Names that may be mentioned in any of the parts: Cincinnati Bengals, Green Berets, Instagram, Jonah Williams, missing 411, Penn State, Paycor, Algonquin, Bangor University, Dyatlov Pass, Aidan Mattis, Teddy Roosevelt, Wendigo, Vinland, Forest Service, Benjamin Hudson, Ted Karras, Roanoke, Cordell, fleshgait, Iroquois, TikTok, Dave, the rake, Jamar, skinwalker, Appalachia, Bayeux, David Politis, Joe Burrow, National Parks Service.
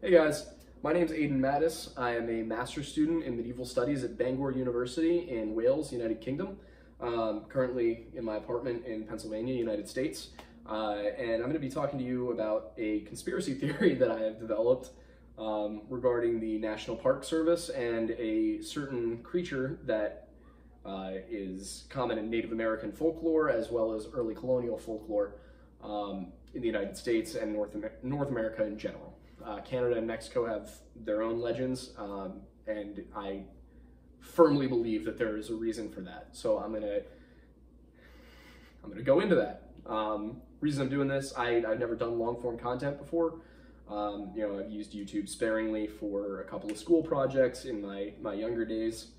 Hey guys, my name is Aidan Mattis. I am a master's student in medieval studies at Bangor University in Wales, United Kingdom. Currently in my apartment in Pennsylvania, United States. And I'm going to be talking to you about a conspiracy theory that I have developed regarding the National Park Service and a certain creature that is common in Native American folklore as well as early colonial folklore in the United States and North America in general. Canada and Mexico have their own legends, and I firmly believe that there is a reason for that. So I'm gonna go into that. Reason I'm doing this, I've never done long form content before. You know, I've used YouTube sparingly for a couple of school projects in my younger days.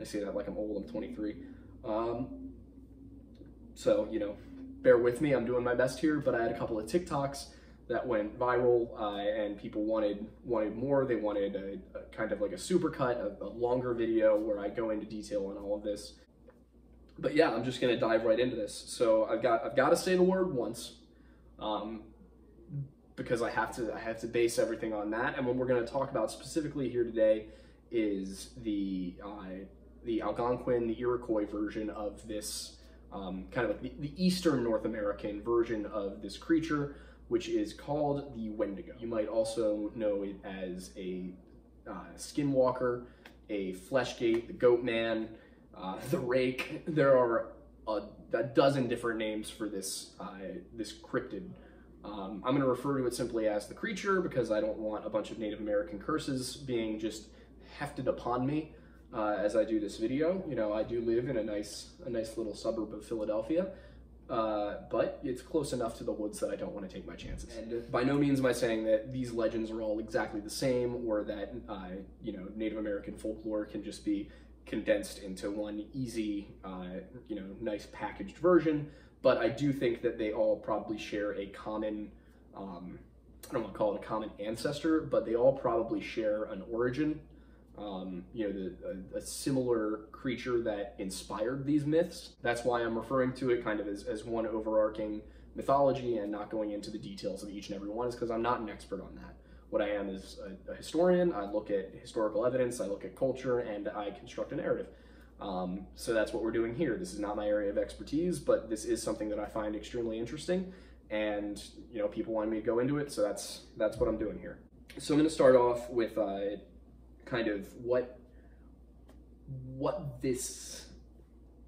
I say that like I'm old, I'm 23. So, you know, bear with me, I'm doing my best here, but I had a couple of TikToks that went viral, and people wanted more. They wanted a kind of like a supercut, a longer video where I go into detail on all of this. But yeah, I'm just gonna dive right into this. So I've got to say the word once, because I have to base everything on that. And what we're gonna talk about specifically here today is the Algonquin, the Iroquois version of this, kind of like the Eastern North American version of this creature, which is called the Wendigo. You might also know it as a skinwalker, a fleshgait, the goat man, the rake. There are a dozen different names for this this cryptid. I'm going to refer to it simply as the creature because I don't want a bunch of Native American curses being just hefted upon me as I do this video. You know, I do live in a nice little suburb of Philadelphia. But it's close enough to the woods that I don't want to take my chances. And by no means am I saying that these legends are all exactly the same or that, you know, Native American folklore can just be condensed into one easy, you know, nice packaged version. But I do think that they all probably share a common, I don't want to call it a common ancestor, but they all probably share an origin, you know, a similar creature that inspired these myths. That's why I'm referring to it kind of as one overarching mythology and not going into the details of each and every one, is because I'm not an expert on that. What I am is a historian. I look at historical evidence, I look at culture, and I construct a narrative. So that's what we're doing here. This is not my area of expertise, but this is something that I find extremely interesting, and, you know, people wanted me to go into it, so that's what I'm doing here. So I'm going to start off with kind of what this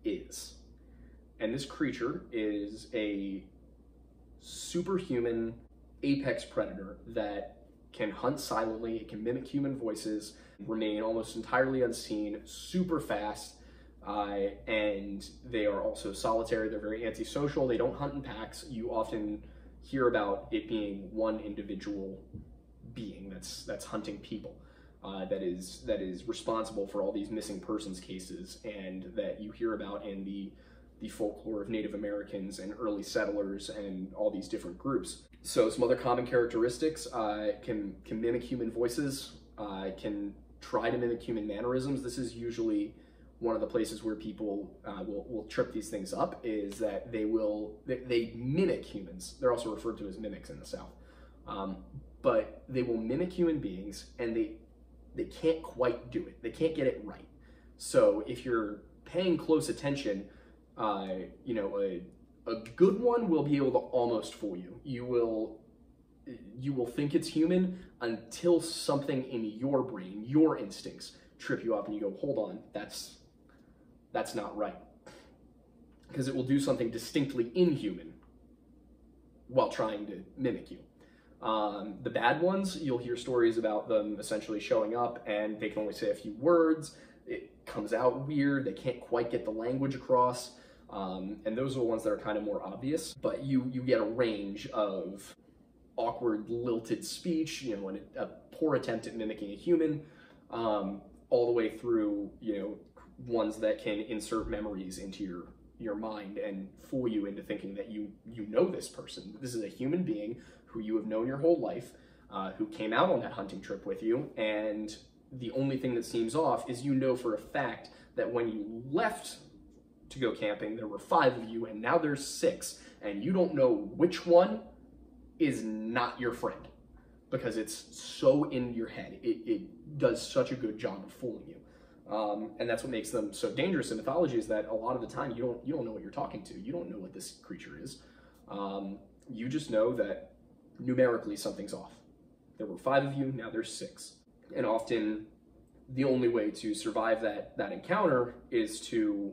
is. And this creature is a superhuman apex predator that can hunt silently, it can mimic human voices, remain almost entirely unseen, super fast, and they are also solitary. They're very antisocial, they don't hunt in packs. You often hear about it being one individual being that's hunting people. That is responsible for all these missing persons cases, and that you hear about in the folklore of Native Americans and early settlers and all these different groups. So some other common characteristics: can mimic human voices, can try to mimic human mannerisms. This is usually one of the places where people will trip these things up, is that they mimic humans. They're also referred to as mimics in the South, but they will mimic human beings, and they can't quite do it. They can't get it right. So if you're paying close attention, you know, a good one will be able to almost fool you. You will think it's human until something in your brain, your instincts, trip you up and you go, hold on, that's not right. Because it will do something distinctly inhuman while trying to mimic you. The bad ones, you'll hear stories about them essentially showing up and they can only say a few words. It comes out weird. They can't quite get the language across. And those are the ones that are kind of more obvious, but you get a range of awkward, lilted speech, you know, and a poor attempt at mimicking a human, all the way through, you know, ones that can insert memories into your mind and fool you into thinking that you know this person. This is a human being who you have known your whole life, who came out on that hunting trip with you, and the only thing that seems off is you know for a fact that when you left to go camping, there were 5 of you, and now there's 6, and you don't know which one is not your friend, because it's so in your head. It does such a good job of fooling you. And that's what makes them so dangerous in mythology, is that a lot of the time you don't know what you're talking to. You don't know what this creature is. You just know that numerically something's off. There were 5 of you, now there's 6. And often the only way to survive that encounter is to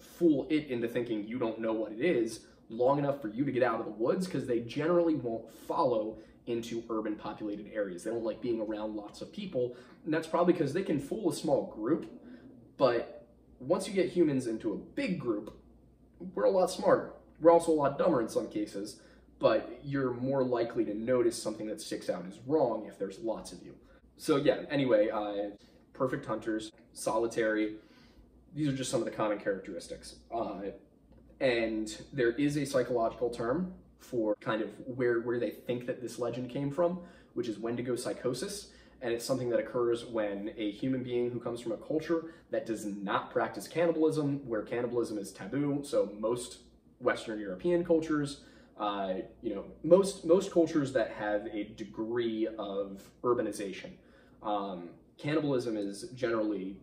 fool it into thinking you don't know what it is long enough for you to get out of the woods, because they generally won't follow into urban populated areas. They don't like being around lots of people, and that's probably because they can fool a small group, but once you get humans into a big group, we're a lot smarter. We're also a lot dumber in some cases, but you're more likely to notice something that sticks out as wrong if there's lots of you. So yeah, anyway, perfect hunters, solitary, these are just some of the common characteristics. And there is a psychological term for kind of where they think that this legend came from, which is Wendigo psychosis. And it's something that occurs when a human being who comes from a culture that does not practice cannibalism, where cannibalism is taboo. So most Western European cultures, most cultures that have a degree of urbanization, cannibalism is generally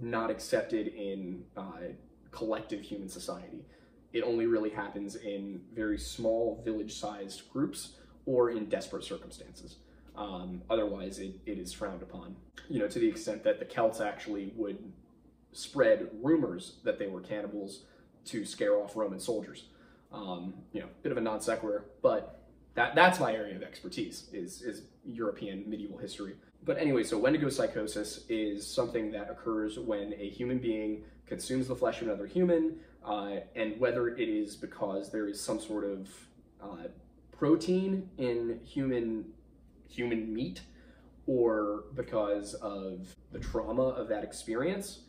not accepted in collective human society. It only really happens in very small village-sized groups or in desperate circumstances. Otherwise, it is frowned upon. You know, to the extent that the Celts actually would spread rumors that they were cannibals to scare off Roman soldiers. You know, bit of a non sequitur, but that's my area of expertise, is European medieval history. But anyway, so Wendigo psychosis is something that occurs when a human being consumes the flesh of another human, and whether it is because there is some sort of protein in human meat, or because of the trauma of that experience,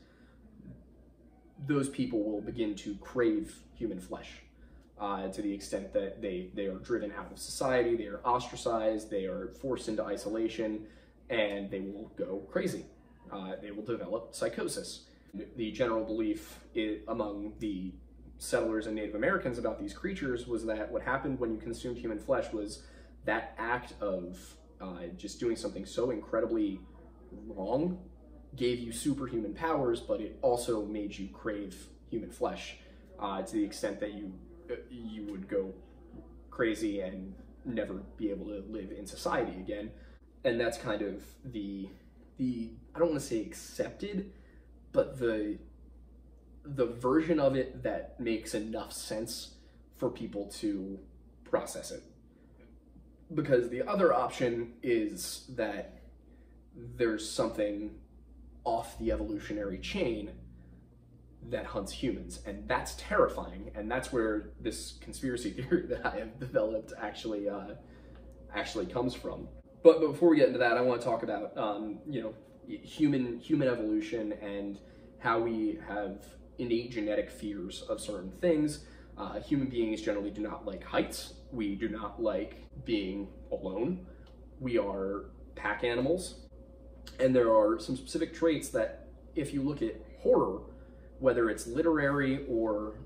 those people will begin to crave human flesh. To the extent that they are driven out of society, they are ostracized, they are forced into isolation, and they will go crazy. They will develop psychosis. The general belief among the settlers and Native Americans about these creatures was that what happened when you consumed human flesh was that act of just doing something so incredibly wrong gave you superhuman powers, but it also made you crave human flesh to the extent that you would go crazy and never be able to live in society again. And that's kind of the I don't want to say accepted, but the version of it that makes enough sense for people to process it. Because the other option is that there's something off the evolutionary chain that hunts humans, and that's terrifying, and that's where this conspiracy theory that I have developed actually comes from. But before we get into that, I want to talk about you know, human evolution and how we have innate genetic fears of certain things. Human beings generally do not like heights. We do not like being alone. We are pack animals, and there are some specific traits that, if you look at horror, whether it's literary or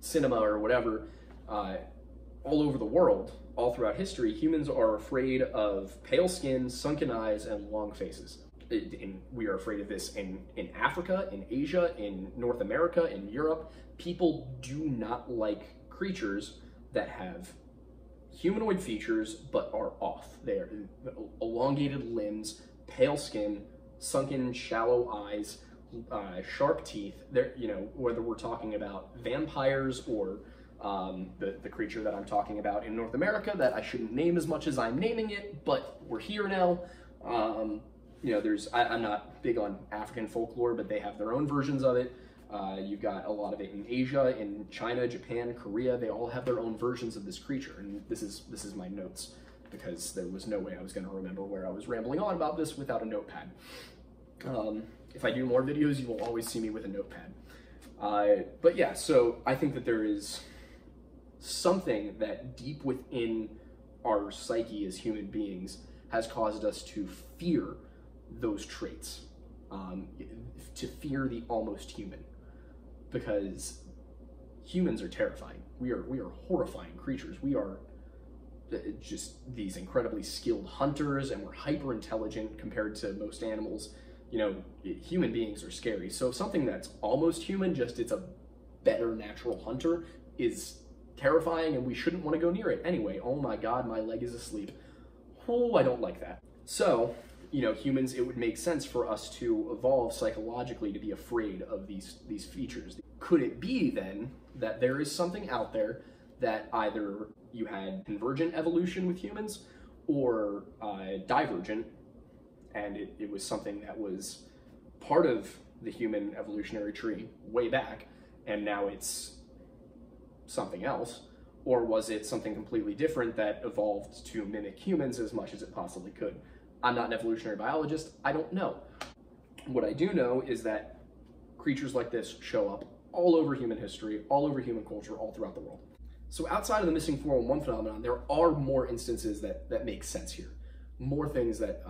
cinema or whatever, all over the world, all throughout history, humans are afraid of pale skin, sunken eyes, and long faces. And we are afraid of this in Africa, in Asia, in North America, in Europe. People do not like creatures that have humanoid features but are off. They are elongated limbs, pale skin, sunken, shallow eyes, sharp teeth. There, you know, whether we're talking about vampires or the creature that I'm talking about in North America that I shouldn't name as much as I'm naming it, but we're here now. You know, I'm not big on African folklore, but they have their own versions of it. You've got a lot of it in Asia, in China, Japan, Korea. They all have their own versions of this creature, and this is my notes, because there was no way I was going to remember where I was rambling on about this without a notepad. If I do more videos, you will always see me with a notepad. But yeah, so I think that there is something that deep within our psyche as human beings has caused us to fear those traits, to fear the almost human, because humans are terrifying. We are horrifying creatures. We are just these incredibly skilled hunters and were hyper intelligent compared to most animals. You know, human beings are scary. So if something that's almost human, just it's a better natural hunter, is terrifying and we shouldn't want to go near it anyway. Oh my God, my leg is asleep. Oh, I don't like that. So, you know, humans, it would make sense for us to evolve psychologically to be afraid of these features. Could it be then that there is something out there that either you had convergent evolution with humans or divergent, and it was something that was part of the human evolutionary tree way back, and now it's something else? Or was it something completely different that evolved to mimic humans as much as it possibly could? I'm not an evolutionary biologist, I don't know. What I do know is that creatures like this show up all over human history, all over human culture, all throughout the world. So outside of the missing 411 phenomenon, there are more instances that make sense here. More things that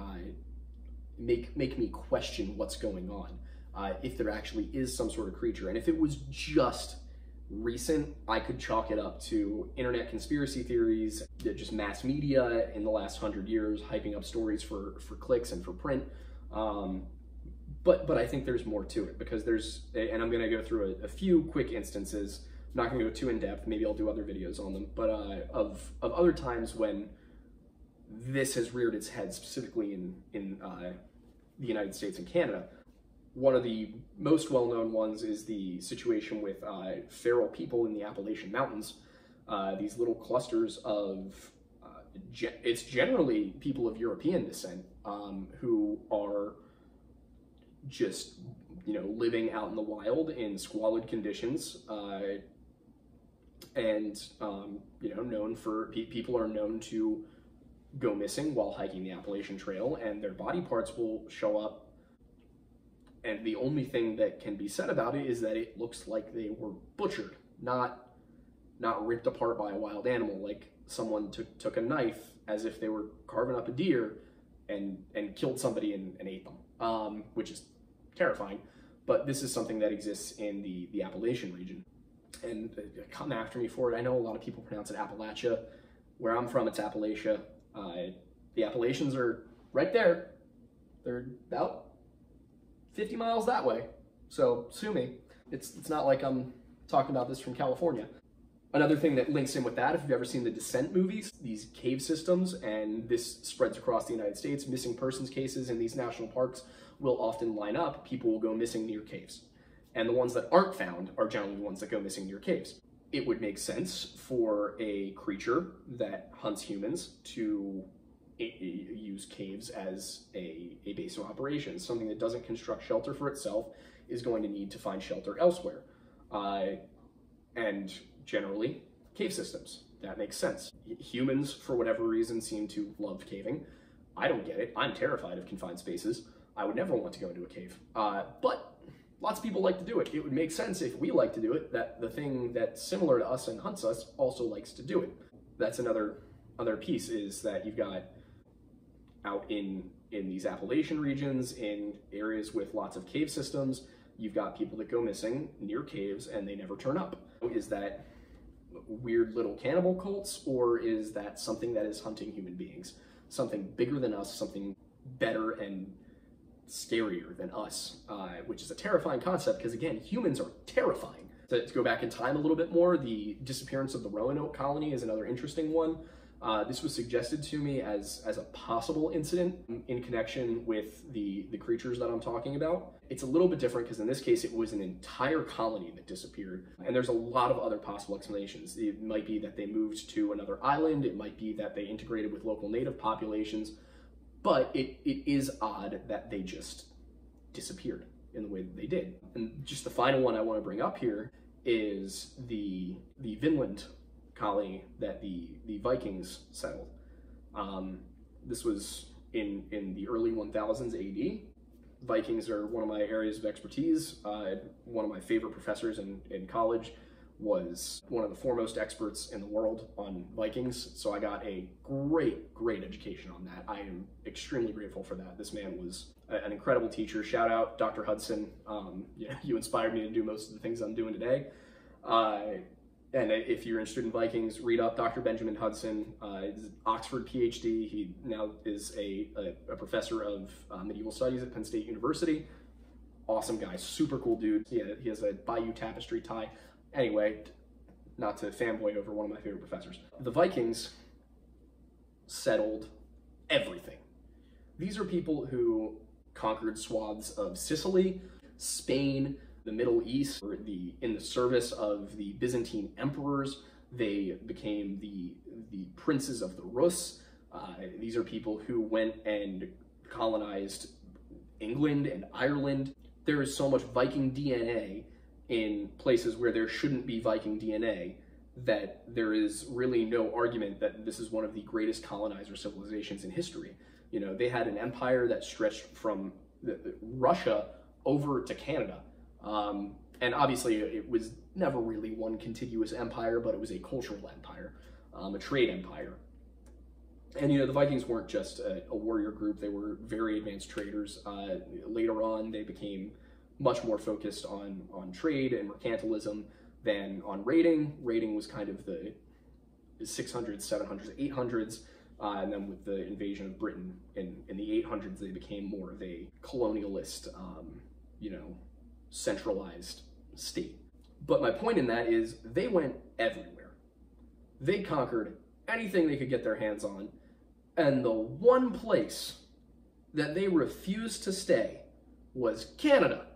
make me question what's going on, if there actually is some sort of creature. And if it was just recent, I could chalk it up to internet conspiracy theories, just mass media in the last 100 years, hyping up stories for clicks and for print. But I think there's more to it, because and I'm gonna go through a few quick instances. I'm not gonna go too in depth, maybe I'll do other videos on them, but of other times when this has reared its head, specifically in the United States and Canada. One of the most well-known ones is the situation with feral people in the Appalachian Mountains. These little clusters of, it's generally people of European descent who are just, you know, living out in the wild in squalid conditions. You know, people are known to go missing while hiking the Appalachian Trail, and their body parts will show up. And the only thing that can be said about it is that it looks like they were butchered, not ripped apart by a wild animal. Like someone took a knife as if they were carving up a deer and killed somebody and ate them, which is terrifying. But this is something that exists in the Appalachian region. And come after me for it. I know a lot of people pronounce it Appalachia. Where I'm from, it's Appalachia. The Appalachians are right there. They're about 50 miles that way, so sue me. It's not like I'm talking about this from California. Another thing that links in with that, if you've ever seen the Descent movies, these cave systems, and this spreads across the United States, missing persons cases in these national parks will often line up. People will go missing near caves. And the ones that aren't found are generally the ones that go missing near caves. It would make sense for a creature that hunts humans to use caves as a base of operations. Something that doesn't construct shelter for itself is going to need to find shelter elsewhere. And generally, cave systems. That makes sense. Humans, for whatever reason, seem to love caving. I don't get it. I'm terrified of confined spaces. I would never want to go into a cave. But lots of people like to do it. It would make sense, if we like to do it, that the thing that's similar to us and hunts us also likes to do it. That's another piece, is that you've got out in these Appalachian regions, in areas with lots of cave systems, you've got people that go missing near caves and they never turn up. Is that weird little cannibal cults, or is that something that is hunting human beings? Something bigger than us, something better and scarier than us, which is a terrifying concept, because again, humans are terrifying. To go back in time a little bit more, the disappearance of the Roanoke colony is another interesting one. This was suggested to me as a possible incident in connection with the creatures that I'm talking about. It's a little bit different, because in this case it was an entire colony that disappeared, and there's a lot of other possible explanations. It might be that they moved to another island, it might be that they integrated with local native populations, but it is odd that they just disappeared in the way that they did. And just the final one I want to bring up here is the Vinland colony that the Vikings settled. This was in the early 1000s AD. Vikings are one of my areas of expertise. One of my favorite professors in college was one of the foremost experts in the world on Vikings, so I got a great education on that. I am extremely grateful for that. This man was an incredible teacher. Shout out Dr. Hudson. Yeah, you inspired me to do most of the things I'm doing today. And if you're interested in Vikings, read up Dr. Benjamin Hudson. He's an Oxford PhD. He now is a professor of medieval studies at Penn State University. Awesome guy, super cool dude. He has a Bayeux tapestry tie. Anyway, not to fanboy over one of my favorite professors. The Vikings settled everything. These are people who conquered swaths of Sicily, Spain, the Middle East, or in the service of the Byzantine emperors. They became the princes of the Rus. These are people who went and colonized England and Ireland. There is so much Viking DNA in places where there shouldn't be Viking DNA that there is really no argument that this is one of the greatest colonizer civilizations in history. You know, they had an empire that stretched from Russia over to Canada. And obviously it was never really one contiguous empire, but it was a cultural empire, a trade empire. And, you know, the Vikings weren't just a warrior group. They were very advanced traders. Later on, they became much more focused on trade and mercantilism than on raiding. Raiding was kind of the 600s, 700s, 800s. And then with the invasion of Britain in the 800s, they became more of a colonialist, you know, centralized state. But my point in that is they went everywhere. They conquered anything they could get their hands on, and the one place that they refused to stay was Canada.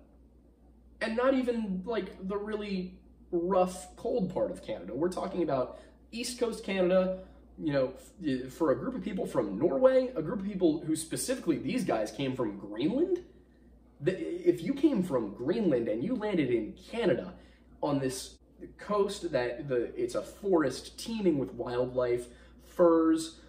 And not even like the really rough cold part of Canada. We're talking about East Coast Canada, you know, for a group of people from Norway, a group of people who specifically these guys came from Greenland. If you came from Greenland and you landed in Canada on this coast that it's a forest teeming with wildlife, furs,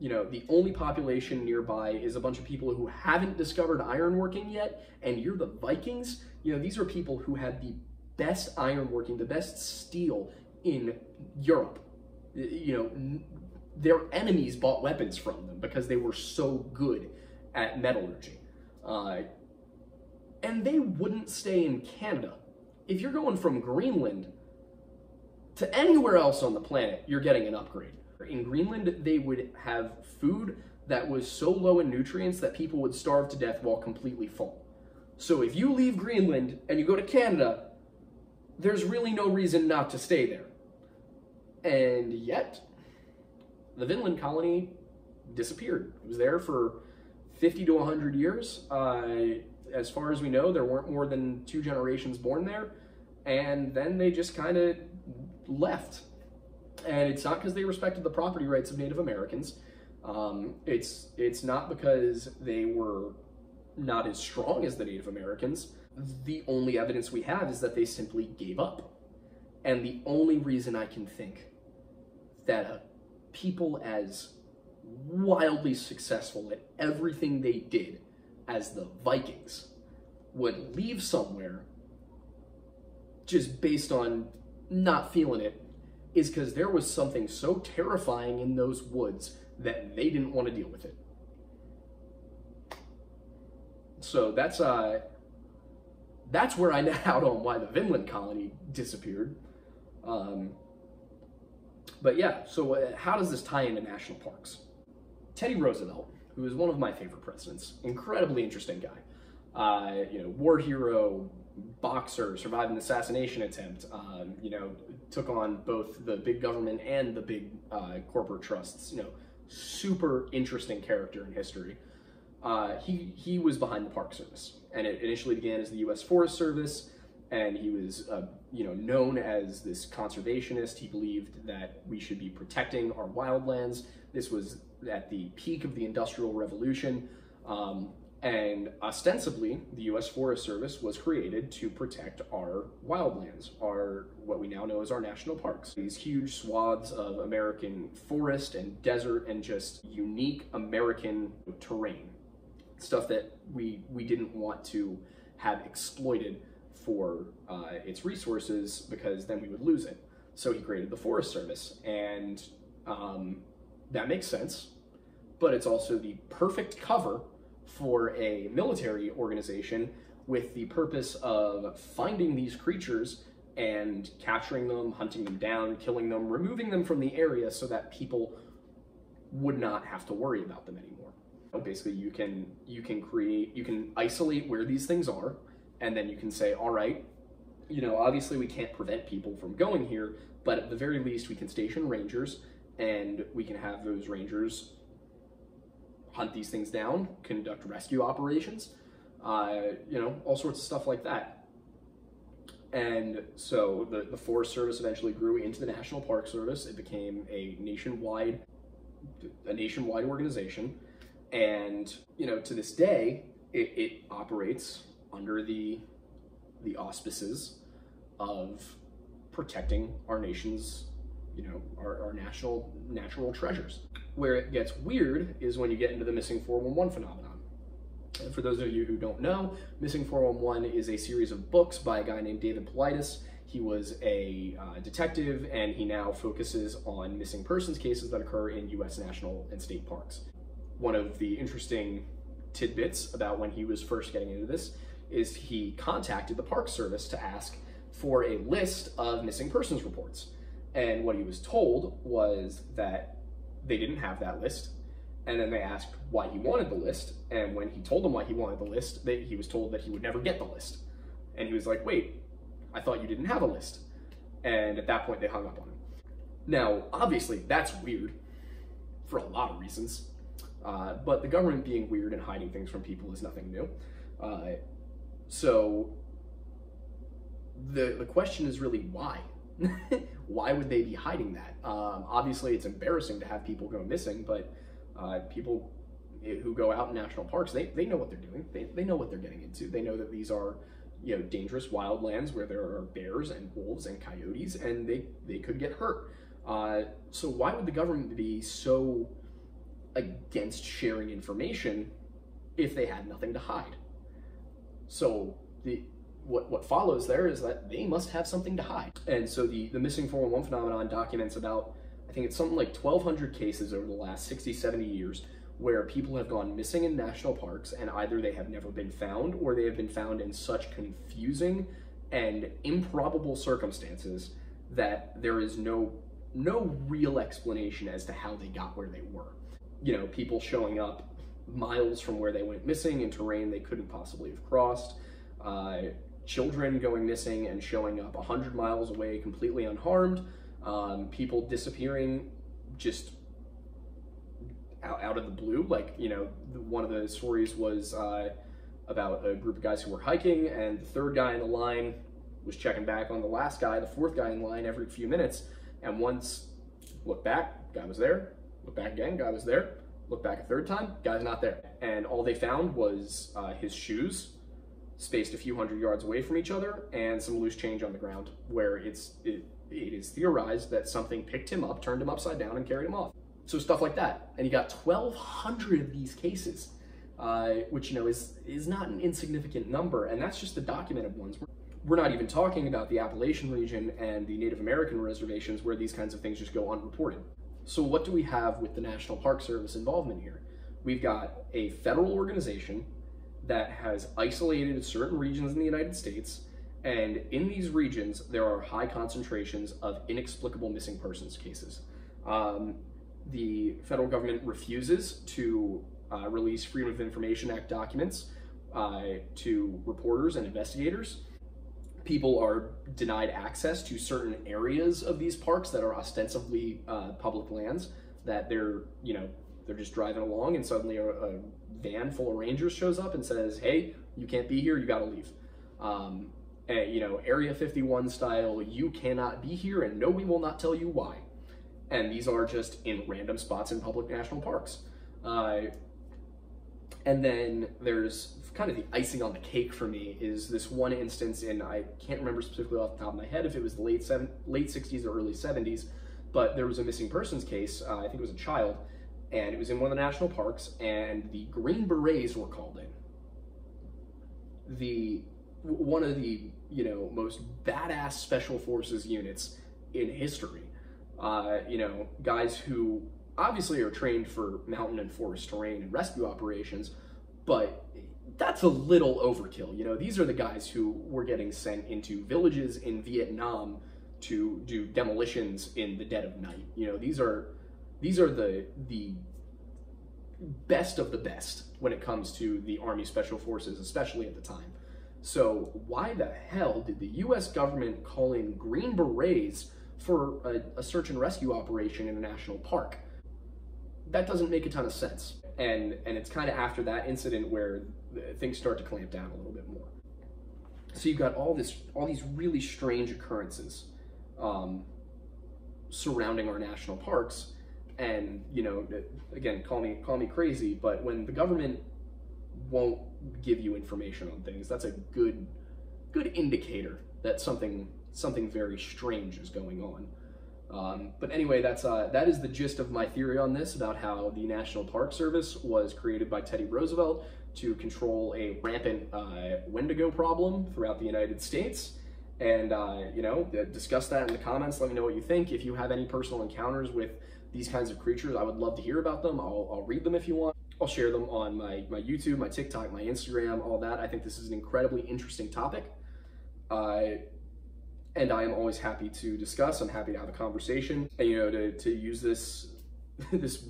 you know, the only population nearby is a bunch of people who haven't discovered ironworking yet, and you're the Vikings, you know, these are people who had the best ironworking, the best steel in Europe. You know, their enemies bought weapons from them because they were so good at metallurgy. And they wouldn't stay in Canada. If you're going from Greenland to anywhere else on the planet, you're getting an upgrade. In Greenland, they would have food that was so low in nutrients that people would starve to death while completely full. So if you leave Greenland and you go to Canada, there's really no reason not to stay there. And yet, the Vinland colony disappeared. It was there for 50 to 100 years. As far as we know, there weren't more than 2 generations born there, and then they just kind of left. And it's not because they respected the property rights of Native Americans. It's not because they were not as strong as the Native Americans. The only evidence we have is that they simply gave up. And the only reason I can think that people as wildly successful at everything they did as the Vikings would leave somewhere just based on not feeling it is because there was something so terrifying in those woods that they didn't want to deal with it. So that's where I net out on why the Vinland colony disappeared. But yeah, so how does this tie into national parks? Teddy Roosevelt, who is one of my favorite presidents, incredibly interesting guy, you know, war hero, boxer, survived an assassination attempt, you know, took on both the big government and the big corporate trusts, you know, super interesting character in history. He was behind the Park Service, and it initially began as the U.S. Forest Service, and he was, you know, known as this conservationist. He believed that we should be protecting our wildlands. This was at the peak of the Industrial Revolution, and ostensibly the U.S. Forest Service was created to protect our wildlands, what we now know as our national parks. These huge swaths of American forest and desert and just unique American terrain, stuff that we didn't want to have exploited for its resources because then we would lose it. So he created the Forest Service, and that makes sense, but it's also the perfect cover for a military organization with the purpose of finding these creatures and capturing them, hunting them down, killing them, removing them from the area so that people would not have to worry about them anymore. Basically, you can isolate where these things are, and then you can say, all right, you know, obviously we can't prevent people from going here, but at the very least we can station rangers, and we can have those rangers hunt these things down, conduct rescue operations, you know, all sorts of stuff like that. And so the Forest Service eventually grew into the National Park Service. It became a nationwide organization. And, you know, to this day, it operates under the auspices of protecting our nation's, you know, our national natural treasures. Where it gets weird is when you get into the missing 411 phenomenon. And for those of you who don't know, Missing 411 is a series of books by a guy named David Politis. He was a detective, and he now focuses on missing persons cases that occur in U.S. national and state parks. One of the interesting tidbits about when he was first getting into this is he contacted the Park Service to ask for a list of missing persons reports. And what he was told was that they didn't have that list. And then they asked why he wanted the list. And when he told them why he wanted the list, he was told that he would never get the list. And he was like, wait, I thought you didn't have a list. And at that point, they hung up on him. Now, obviously, that's weird for a lot of reasons. But the government being weird and hiding things from people is nothing new. So the question is really why? Why would they be hiding that? Obviously, it's embarrassing to have people go missing, but people who go out in national parks, they know what they're doing. They know what they're getting into. They know that these are, you know, dangerous wildlands where there are bears and wolves and coyotes, and they could get hurt. So why would the government be so against sharing information if they had nothing to hide? So what follows there is that they must have something to hide. And so the missing 411 phenomenon documents about, I think it's something like 1,200 cases over the last 60, 70 years where people have gone missing in national parks, and either they have never been found or they have been found in such confusing and improbable circumstances that there is no real explanation as to how they got where they were. You know, people showing up miles from where they went missing in terrain they couldn't possibly have crossed, children going missing and showing up 100 miles away completely unharmed, people disappearing just out of the blue. Like, you know, one of the stories was about a group of guys who were hiking, and the third guy in the line was checking back on the last guy, the fourth guy in line every few minutes, and once looked back, guy was there, looked back again, guy was there, looked back a third time, guy's not there. And all they found was his shoes spaced a few hundred yards away from each other and some loose change on the ground, where it is theorized that something picked him up, turned him upside down, and carried him off. So stuff like that. And he got 1,200 of these cases, which, you know, is not an insignificant number, and that's just the documented ones. We're not even talking about the Appalachian region and the Native American reservations where these kinds of things just go unreported. So what do we have with the National Park Service involvement here? We've got a federal organization that has isolated certain regions in the United States, and in these regions there are high concentrations of inexplicable missing persons cases. The federal government refuses to release Freedom of Information Act documents to reporters and investigators. People are denied access to certain areas of these parks that are ostensibly public lands, that they're, you know, they're just driving along and suddenly a van full of rangers shows up and says, hey, you can't be here, you gotta leave. And, you know, Area 51 style, you cannot be here, and no, we will not tell you why. And these are just in random spots in public national parks. And then there's kind of the icing on the cake for me is this one instance in, I can't remember specifically off the top of my head if it was the late 60s or early 70s, but there was a missing persons case, I think it was a child, and it was in one of the national parks, and the Green Berets were called in. One of the, you know, most badass special forces units in history. You know, guys who obviously are trained for mountain and forest terrain and rescue operations, but that's a little overkill. You know, these are the guys who were getting sent into villages in Vietnam to do demolitions in the dead of night. You know, these are the best of the best when it comes to the Army Special Forces, especially at the time. So why the hell did the U.S. government call in Green Berets for a search and rescue operation in a national park? That doesn't make a ton of sense. And it's kind of after that incident where things start to clamp down a little bit more. So you've got all these really strange occurrences surrounding our national parks. And, you know, again, call me crazy, but when the government won't give you information on things, that's a good indicator that something very strange is going on. But anyway, that is the gist of my theory on this, about how the National Park Service was created by Teddy Roosevelt to control a rampant Wendigo problem throughout the United States. And, you know, discuss that in the comments. Let me know what you think. If you have any personal encounters with these kinds of creatures, I would love to hear about them. I'll read them if you want. I'll share them on my YouTube, my TikTok, my Instagram, all that. I think this is an incredibly interesting topic. And I am always happy to discuss. I'm happy to have a conversation. And, you know, to use this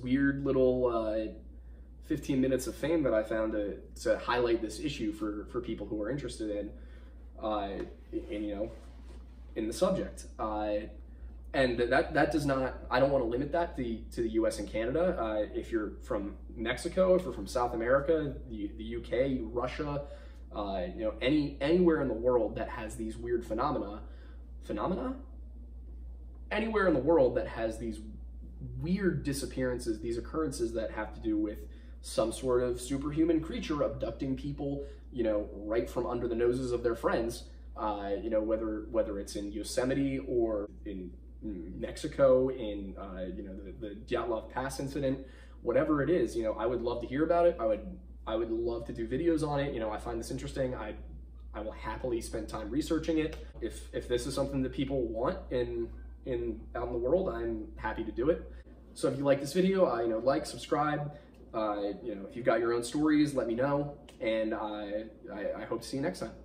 weird little 15 minutes of fame that I found to highlight this issue for people who are interested in you know, in the subject. And that does not, I don't want to limit that to the US and Canada. If you're from Mexico, if you're from South America, the UK, Russia, you know, anywhere in the world that has these weird phenomena? Anywhere in the world that has these weird disappearances, these occurrences that have to do with some sort of superhuman creature abducting people, you know, right from under the noses of their friends, you know, whether it's in Yosemite or in Mexico, in, you know, the Dyatlov Pass incident, whatever it is, you know, I would love to hear about it. I would love to do videos on it. You know, I find this interesting. I will happily spend time researching it. If this is something that people want out in the world, I'm happy to do it. So if you like this video, you know, like, subscribe. You know, if you've got your own stories, let me know. And I hope to see you next time.